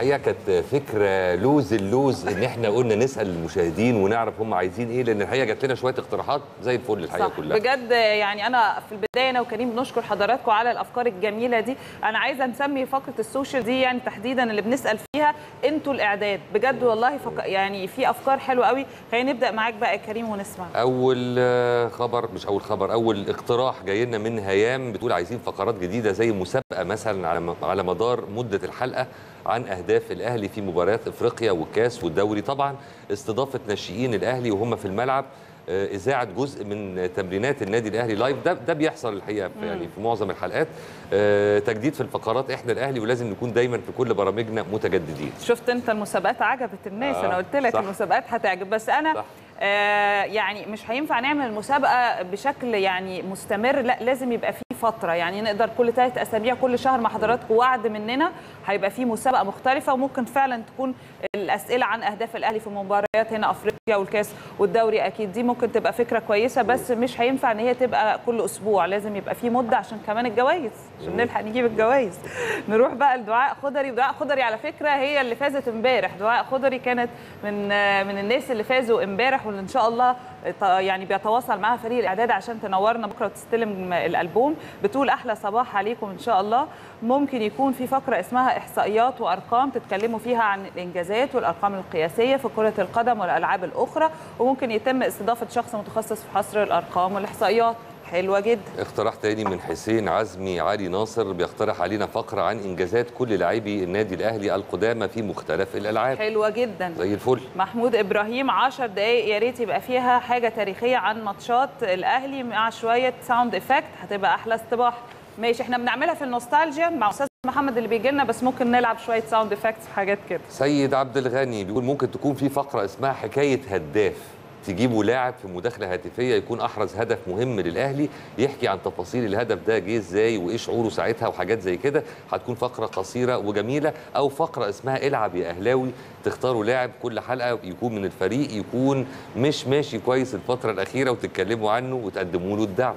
الحقيقه كانت فكره لوز ان احنا قلنا نسال المشاهدين ونعرف هم عايزين ايه، لان الحقيقه جات لنا شويه اقتراحات زي الفل الحقيقه صح كلها بجد. يعني انا في البدايه انا وكريم بنشكر حضراتكم على الافكار الجميله دي. انا عايزه نسمي فقره السوشيال دي يعني تحديدا اللي بنسال فيها انتوا الاعداد بجد والله يعني في افكار حلوه قوي. خلينا نبدا معاك بقى يا كريم ونسمع اول اقتراح جاي لنا من هيام، بتقول عايزين فقرات جديده زي مسابقه مثلا على مدار مده الحلقه عن اهداف الاهلي في مباريات افريقيا والكاس والدوري، طبعا استضافه ناشئين الاهلي وهم في الملعب، اذاعه جزء من تمرينات النادي الاهلي لايف، ده بيحصل الحقيقه في معظم الحلقات، تجديد في الفقرات. احنا الاهلي ولازم نكون دايما في كل برامجنا متجددين. شفت انت المسابقات عجبت الناس، انا قلت لك المسابقات هتعجب، بس انا صح. يعني مش هينفع نعمل المسابقه بشكل يعني مستمر، لا لازم يبقى في فتره، يعني نقدر كل 3 أسابيع كل شهر مع حضراتكم وعد مننا هيبقى في مسابقه مختلفه، وممكن فعلا تكون الاسئله عن اهداف الاهلي في مباريات هنا افريقيا والكاس والدوري، اكيد دي ممكن تبقى فكره كويسه، بس مش هينفع ان هي تبقى كل اسبوع، لازم يبقى في مده عشان كمان الجوائز، عشان نلحق نجيب الجوائز. نروح بقى لدعاء خضري، ودعاء خضري على فكره هي اللي فازت امبارح، دعاء خضري كانت من الناس اللي فازوا امبارح، وان شاء الله يعني بيتواصل معها فريق الاعداد عشان تنورنا بكره وتستلم الالبوم. بتقول احلى صباح عليكم ان شاء الله، ممكن يكون في فقره اسمها احصائيات وارقام تتكلموا فيها عن الانجازات والارقام القياسيه في كره القدم والالعاب الاخرى، وممكن يتم استضافه شخص متخصص في حصر الارقام والاحصائيات. حلوه جدا. اقتراح تاني من حسين عزمي علي ناصر، بيقترح علينا فقره عن انجازات كل لاعبي النادي الاهلي القدامى في مختلف الالعاب. حلوه جدا زي الفل. محمود ابراهيم 10 دقائق يا ريت يبقى فيها حاجه تاريخيه عن ماتشات الاهلي مع شويه ساوند افكت، هتبقى احلى استباح. ماشي، احنا بنعملها في النوستالجيا مع استاذ محمد اللي بيجي لنا، بس ممكن نلعب شويه ساوند افكتس وحاجات كده. سيد عبد الغني بيقول ممكن تكون في فقره اسمها حكايه هداف، تجيبوا لاعب في مداخله هاتفيه يكون احرز هدف مهم للاهلي، يحكي عن تفاصيل الهدف ده جه ازاي وايه شعوره ساعتها وحاجات زي كده، هتكون فقره قصيره وجميله. او فقره اسمها العب يا اهلاوي، تختاروا لاعب كل حلقه يكون من الفريق يكون مش ماشي كويس الفتره الاخيره وتتكلموا عنه وتقدموا له الدعم.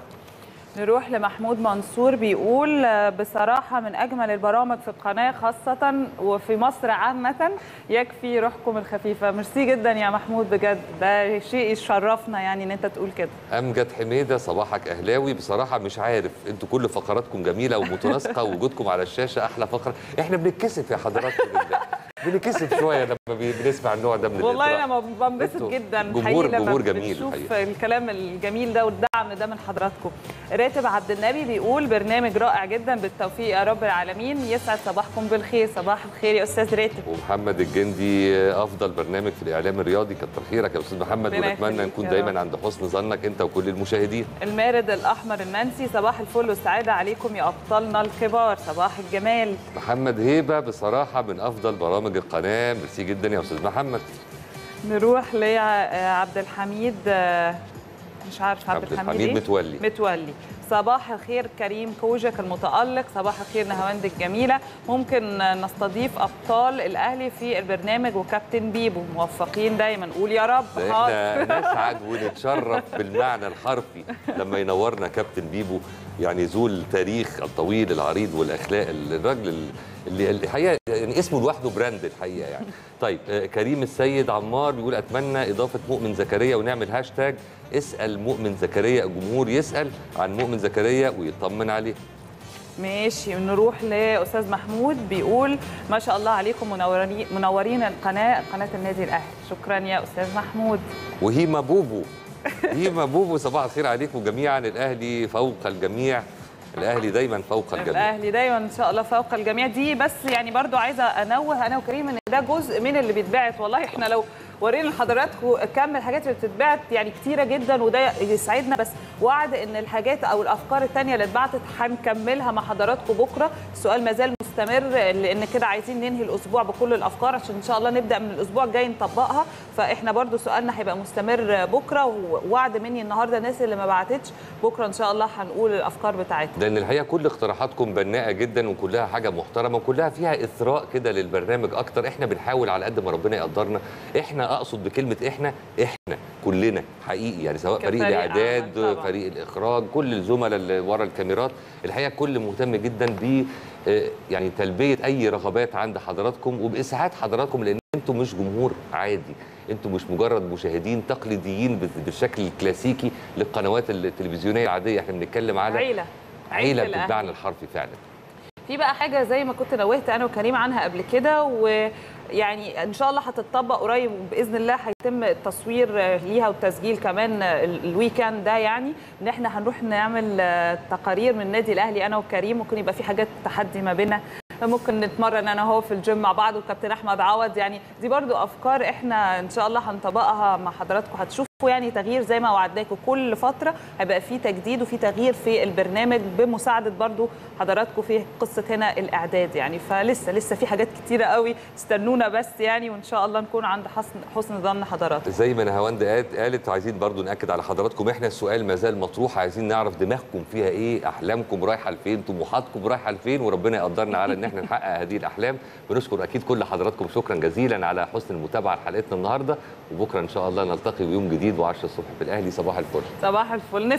نروح لمحمود منصور، بيقول بصراحة من أجمل البرامج في القناة خاصة وفي مصر عامة، يكفي روحكم الخفيفة. ميرسي جدا يا محمود بجد، ده شيء يشرفنا يعني إن أنت تقول كده. امجد حميده، صباحك أهلاوي، بصراحة مش عارف أنتوا كل فقراتكم جميلة ومتناسقة ووجودكم على الشاشة أحلى فقرة، إحنا بنتكسف يا حضراتكم بالله. بنكسب شويه لما بنسمع النوع ده من الإطراء. والله انا بنبسط جدا جمهور جميل بنشوف الكلام الجميل ده والدعم ده من حضراتكم. راتب عبد النبي بيقول برنامج رائع جدا، بالتوفيق يا رب العالمين، يسعد صباحكم بالخير. صباح الخير يا استاذ راتب. ومحمد الجندي افضل برنامج في الاعلام الرياضي، كتر خيرك يا استاذ محمد، ونتمنى نكون دايما عند حسن ظنك انت وكل المشاهدين. المارد الاحمر المنسي، صباح الفل والسعاده عليكم يا ابطالنا الكبار، صباح الجمال. محمد هيبه، بصراحه من افضل برامج القناه، ميرسي جدا يا استاذ محمد. نروح لعبد الحميد، مش عارف عبد الحميد متولي، صباح الخير كريم كوجك المتألق، صباح الخير نهواند الجميله، ممكن نستضيف ابطال الاهلي في البرنامج وكابتن بيبو، موفقين دايما، قول يا رب. احنا نسعد ونتشرف بالمعنى الحرفي لما ينورنا كابتن بيبو، يعني ذو التاريخ الطويل العريض والاخلاق، الراجل اللي الحقيقه يعني اسمه لوحده براند الحقيقه يعني. طيب كريم السيد عمار بيقول اتمنى اضافه مؤمن زكريا ونعمل هاشتاج اسال مؤمن زكريا، الجمهور يسال عن مؤمن زكريا ويطمن عليه. ماشي، نروح لاستاذ محمود بيقول ما شاء الله عليكم منورين قناه النادي الاهلي. شكرا يا استاذ محمود. وهيما بوبو، هيما بوبو، صباح الخير عليكم جميعا، الاهلي فوق الجميع، الاهلي دايما فوق الجميع، الاهلي دايما ان شاء الله فوق الجميع. دي بس يعني برضو عايزه انوه انا وكريم ان ده جزء من اللي بيتبعت، والله احنا لو ورينا لحضراتكم كم الحاجات اللي بتتبعت يعني كتيره جدا، وده يسعدنا، بس وعد ان الحاجات او الافكار الثانيه اللي اتبعتت هنكملها مع حضراتكم بكره. السؤال مازال مستمر، لان كده عايزين ننهي الاسبوع بكل الافكار عشان ان شاء الله نبدا من الاسبوع الجاي نطبقها، فاحنا برضو سؤالنا هيبقى مستمر بكره، ووعد مني النهارده الناس اللي ما بعتتش بكره ان شاء الله هنقول الافكار بتاعتنا، لان الحقيقه كل اقتراحاتكم بناءه جدا وكلها حاجه محترمه وكلها فيها اثراء كده للبرنامج اكتر. احنا بنحاول على قد ما ربنا يقدرنا، احنا اقصد بكلمه احنا كلنا حقيقي يعني، سواء فريق الاعداد فريق الاخراج، كل الزملاء اللي ورا الكاميرات، الحقيقه الكل مهتم جدا ب يعني تلبيه اي رغبات عند حضراتكم وباسعاد حضراتكم، لان انتم مش جمهور عادي، انتم مش مجرد مشاهدين تقليديين بالشكل الكلاسيكي للقنوات التلفزيونيه العاديه، احنا بنتكلم على عيله بالمعنى الحرفي فعلا. في بقى حاجه زي ما كنت نوهت انا وكريم عنها قبل كده، ويعني ان شاء الله هتتطبق قريب وباذن الله هيتم التصوير ليها والتسجيل كمان الويكند ده، يعني ان احنا هنروح نعمل تقارير من النادي الاهلي انا وكريم، ممكن يبقى في حاجات تحدي ما بيننا، ممكن نتمرن انا هو في الجيم مع بعض والكابتن احمد عوض، يعني دي برضو افكار احنا ان شاء الله هنطبقها مع حضراتكم، هتشوفوا يعني تغيير زي ما وعدناكم، كل فتره هيبقى في تجديد وفي تغيير في البرنامج بمساعده برضو حضراتكم في قصه هنا الاعداد يعني، فلسه في حاجات كتيره قوي، استنونا بس يعني، وان شاء الله نكون عند حسن ظن حضراتكم. زي ما نهواند قالت عايزين برضو ناكد على حضراتكم، احنا السؤال ما زال مطروح، عايزين نعرف دماغكم فيها ايه، احلامكم رايحه لفين، طموحاتكم رايحه لفين، وربنا يقدرنا على ان احنا نحقق هذه الاحلام. بنشكر اكيد كل حضراتكم، شكرا جزيلا على حسن المتابعه لحلقتنا النهارده، وبكره ان شاء الله نلتقي بيوم جديد و10 الصبح في الاهلي. صباح الفل. صباح الفل.